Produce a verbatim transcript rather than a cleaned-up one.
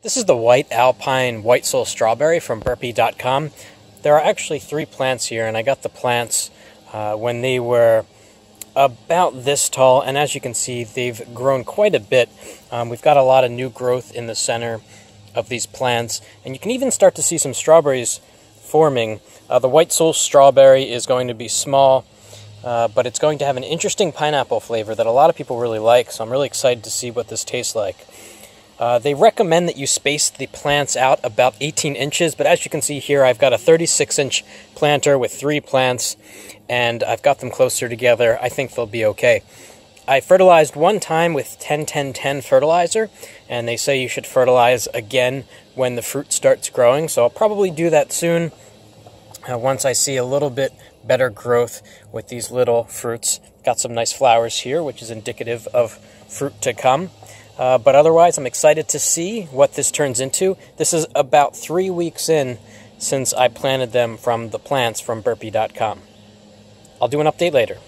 This is the White Alpine White Soul Strawberry from burpee dot com. There are actually three plants here, and I got the plants uh, when they were about this tall, and as you can see, they've grown quite a bit. Um, we've got a lot of new growth in the center of these plants, and you can even start to see some strawberries forming. Uh, the White Soul Strawberry is going to be small, uh, but it's going to have an interesting pineapple flavor that a lot of people really like, so I'm really excited to see what this tastes like. Uh, they recommend that you space the plants out about eighteen inches, but as you can see here, I've got a thirty-six inch planter with three plants, and I've got them closer together. I think they'll be okay. I fertilized one time with ten ten ten fertilizer, and they say you should fertilize again when the fruit starts growing, so I'll probably do that soon uh, once I see a little bit better growth with these little fruits. Got some nice flowers here, which is indicative of fruit to come. Uh, but otherwise, I'm excited to see what this turns into. This is about three weeks in since I planted them from the plants from burpee dot com. I'll do an update later.